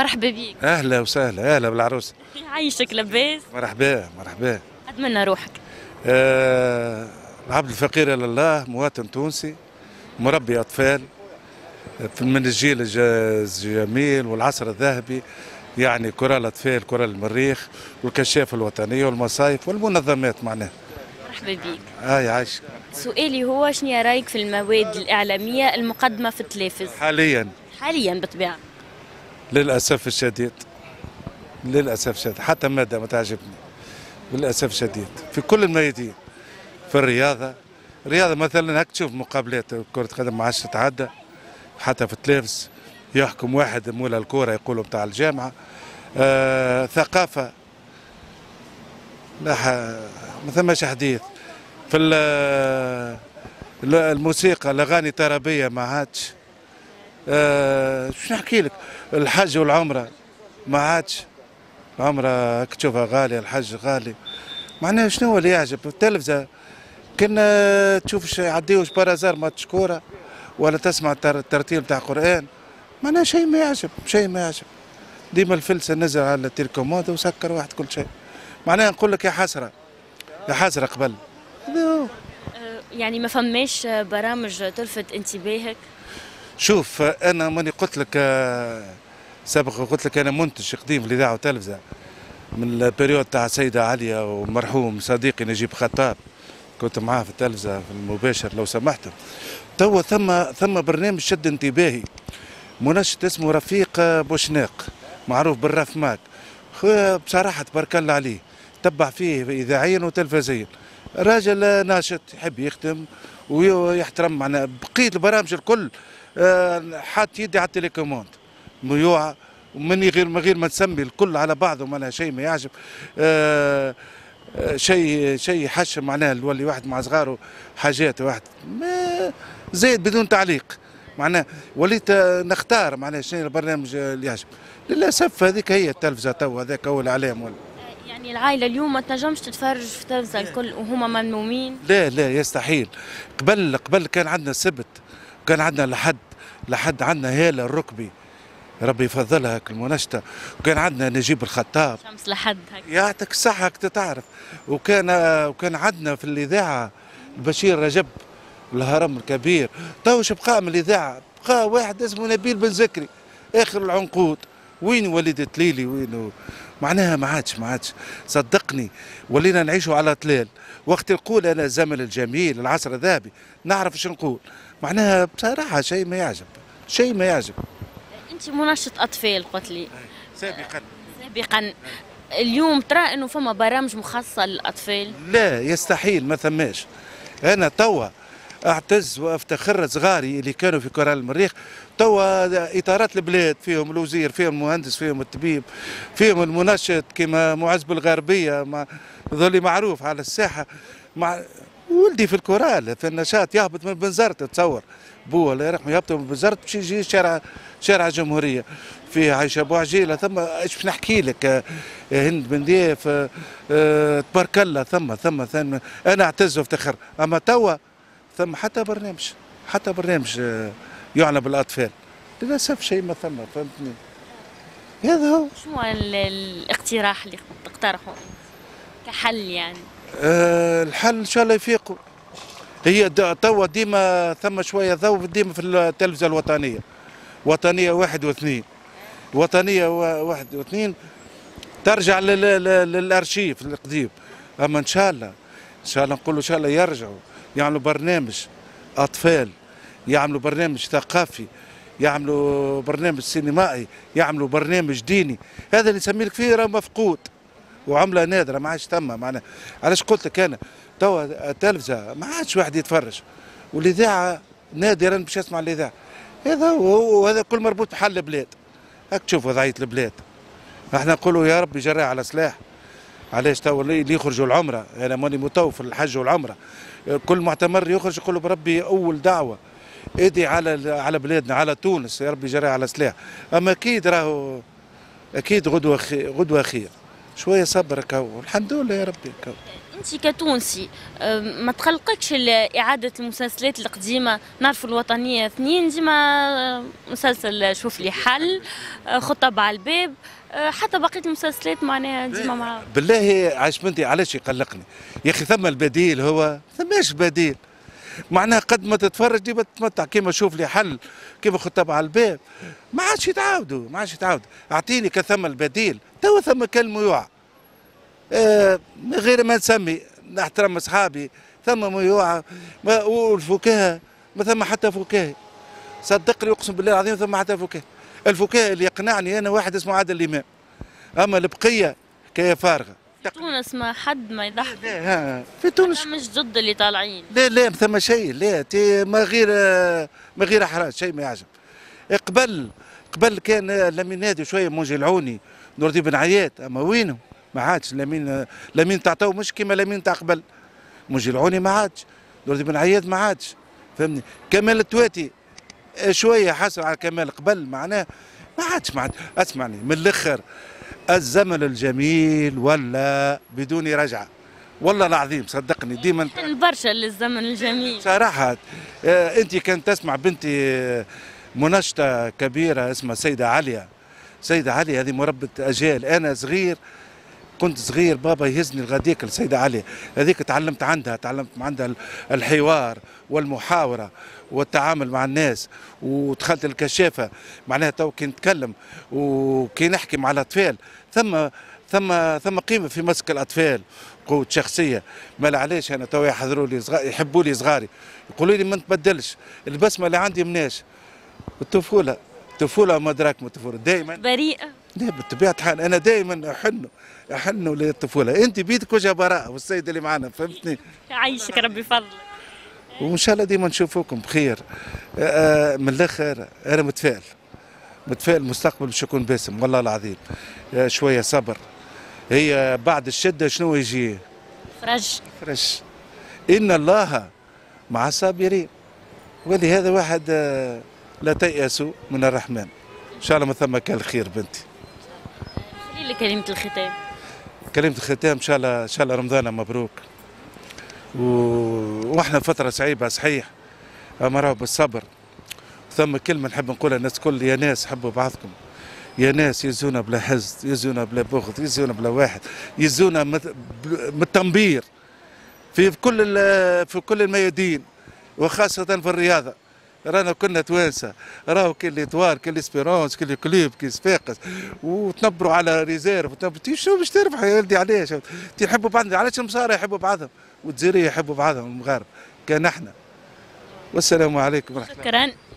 مرحبا بيك. اهلا وسهلا، اهلا بالعروسه. عايشك، لاباس؟ مرحبا مرحبا. قد منا روحك؟ العبد الفقير الى الله، مواطن تونسي، مربي اطفال من الجيل الجميل والعصر الذهبي، يعني كرال اطفال، كرال المريخ والكشافه الوطنيه والمصايف والمنظمات معناها. مرحبا بيك. عايشك. سؤالي هو شنو رايك في المواد الاعلاميه المقدمه في التلفزيون؟ حاليا بالطبيعه. للاسف الشديد، للاسف الشديد، حتى ماده ما تعجبني للاسف الشديد في كل الميادين. في الرياضه مثلا هاك تشوف مقابلات كره قدم ما عادش تتعدى، حتى في التلفز يحكم واحد مولى الكوره يقولوا بتاع الجامعه. ثقافه لا ما ثماش حديث. في الموسيقى الاغاني طربيه ما عادش. شو نحكي لك، الحج والعمره ما عادش، العمره تشوفها غاليه، الحج غالي، معناها شنو اللي يعجب في التلفزه؟ كنا تشوفش يعديوش بارازار ماتش كوره ولا تسمع الترتيل بتاع قران، معناها شيء ما يعجب، شيء ما يعجب. ديما الفلسه نزل على التليكوموند وسكر واحد كل شيء، معناها نقول لك يا حسره يا حسره قبل. يعني ما فماش برامج تلفت انتباهك؟ شوف انا ماني قلت لك سابقا، قلت لك انا منتج قديم في الاذاعه والتلفزه من البريود تاع السيده عليا والمرحوم صديقي نجيب خطاب، كنت معاه في التلفزه في المباشر لو سمحتم. توا ثم برنامج شد انتباهي، منشط اسمه رفيق بوشناق معروف بالرف ماك، بصراحه تبارك الله عليه، تبع فيه اذاعيا وتلفزيا، راجل ناشط يحب يخدم ويحترم معنا. بقيه البرامج الكل حاط يدي على التليكوموند ميوعه، ومن غير ما نسمي الكل على بعضه معناها شيء ما يعجب. شيء حشم معناها، يولي واحد مع صغاره حاجات، واحد ما زايد بدون تعليق معناها. وليت نختار معناها شنو البرنامج اللي يعجب. للاسف هذيك هي التلفزه توا، هذاك هو الاعلام. يعني العائله اليوم ما تنجمش تتفرج في التلفزه الكل وهما ممنومين؟ لا يستحيل. قبل كان عندنا السبت، كان عندنا لحد عندنا هاله الركبي ربي يفضلها كالمنشطه، وكان عندنا نجيب الخطاب شمس لحد هكا يعطيك الصحه هكا تعرف. وكان عندنا في الاذاعه البشير رجب الهرم الكبير. تو بقى من الاذاعه بقى واحد اسمه نبيل بن زكري اخر العنقود. وين وليدة ليلي وين معناها؟ ما عادش صدقني ولينا نعيشوا على طلال. وقت نقول انا الزمن الجميل العصر الذهبي نعرف اش نقول معناها. بصراحه شيء ما يعجب. انت منشط اطفال قلت لي سابقا. اليوم ترى انه فما برامج مخصصه للاطفال؟ لا يستحيل ما ثماش. انا توا اعتز وافتخر صغاري اللي كانوا في كرة المريخ. توا اطارات البلاد فيهم الوزير، فيهم المهندس، فيهم الطبيب، فيهم المنشط كما معز بالغربيه مع ذولي معروف على الساحه. مع ولدي في الكورال في النشاط يهبط من بنزرت، تصور بو الله يرحمه يهبط من بنزرت باش يجي شارع الجمهوريه فيه عايشه ابو عجيله. ثم اش باش نحكي لك، هند بن ضياف تبارك الله. ثم انا اعتز وافتخر. اما توا ثم حتى برنامج يعنى بالاطفال للاسف شيء ما ثم، فهمتني؟ هذا هو. شنو الاقتراح اللي تقترحه كحل يعني؟ الحل ان شاء الله يفيقوا. هي توا ديما ثم شويه ضوء ديما في التلفزه الوطنيه، وطنيه واحد واثنين، ترجع للارشيف القديم. اما ان شاء الله نقولوا ان شاء الله يرجعوا يعملوا برنامج اطفال، يعملوا برنامج ثقافي، يعملوا برنامج سينمائي، يعملوا برنامج ديني. هذا اللي نسمي لك فيه راه مفقود وعمله نادره ما عادش تم معناها. علاش قلت لك انا توا التلفزه ما عادش واحد يتفرج، والاذاعه نادرا باش يسمع الاذاعه. هذا وهذا كل مربوط بحل البلاد. هاك تشوف وضعيه البلاد. احنا نقولوا يا ربي جراه على سلاح. علاش توا اللي يخرجوا العمره، انا ماني متوف في الحج والعمره، كل معتمر يخرج يقول له بربي اول دعوه ادي على بلادنا على تونس يا ربي جرى على سلاح. اما اكيد راهو اكيد غدوه خير. شويه صبر كو والحمد لله يا ربي كو. انت كتونسي ما تقلقكش اعاده المسلسلات القديمه؟ نعرفوا الوطنيه اثنين ديما مسلسل شوف لي حل، خطب على الباب، حتى بقيه المسلسلات معناها ديما معاهم. بالله عايش بنتي علاش يقلقني يا اخي؟ ثم البديل، هو ثماش بديل معناها قد ما تتفرج ديما تتمتع، كيما شوف لي حل كيما خطب على الباب ما عادش يتعاودوا اعطيني كثم البديل. توا ثم كلمه يوعى من غير ما نسمي، نحترم اصحابي، ثم ميوعه والفكاهه ما ثم حتى فكاهه، صدقني اقسم بالله العظيم ثم حتى فكاهه. الفكاهه اللي يقنعني انا واحد اسمه عادل امام، اما البقيه كي فارغه. في تونس ما حد ما يضحك؟ لا في تونس مش جد اللي طالعين، لا لا ما ثم شيء، لا ما غير احراج شيء ما يعجب. قبل كان لمينادي شويه موجي العوني نوردي بن عيات، اما وينهم؟ ما عادش لمين تعطاو مش كيما لمين تاع قبل. موجي العوني ما عادش، نوردي بن عياد ما عادش، فهمني. كمال التواتي شويه حسن على كمال قبل، معناه ما عادش. اسمعني من الاخر، الزمن الجميل ولا بدون رجعه، والله العظيم صدقني ديما برشا للزمن الجميل صراحه. انت كان تسمع بنتي منشطه كبيره اسمها سيده عليا، هذه مربة اجيال. انا كنت صغير بابا يهزني الغديك للسيدة علي، هذيك تعلمت عندها الحوار والمحاورة والتعامل مع الناس، ودخلت الكشافة معناها تو كي نتكلم وكي نحكي مع الأطفال ثم قيمة في مسك الأطفال، قوة شخصية. ما علاش أنا تو يحضروا لي يحبوا لي صغاري، يقولوا لي ما نتبدلش، البسمة اللي عندي مناش الطفولة وما أدراك من الطفولة. دائما بريئة، لا بطبيعة الحال أنا دائما أحنوا للطفولة. أنت بيدك وجه براءة والسيدة اللي معنا، فهمتني؟ يعيشك ربي فضلك، وإن شاء الله ديما نشوفوكم بخير. من الآخر أنا متفائل مستقبل باش يكون باسم والله العظيم. شوية صبر، هي بعد الشدة شنو يجي؟ فرج. إن الله مع الصابرين، ولهذا واحد لا تيأسوا من الرحمن. إن شاء الله ما ثم كان الخير بنتي. خلي لي كلمة الختام. إن شاء الله رمضان مبروك، وإحنا فترة صعيبة صحيح، أما راهو بالصبر. ثم كلمة نحب نقولها للناس الكل، يا ناس حبوا بعضكم، يا ناس يزونا بلا حزن، يزونا بلا بغض، يزونا بلا واحد، يزونا من التنبير في كل الميادين، وخاصة في الرياضة. رانا كنا توانسه، راهو كل اتوار كل اسبيرونس كل كلوب كي صفاقس، وتنبروا على ريزيرف شنو باش تربح يا ولدي؟ علاش يحبوا بعضهم؟ علاش المصارى يحبوا بعضهم والجزائريه يحبوا بعضهم والمغاربه كان احنا. والسلام عليكم ورحمه الله. شكرا.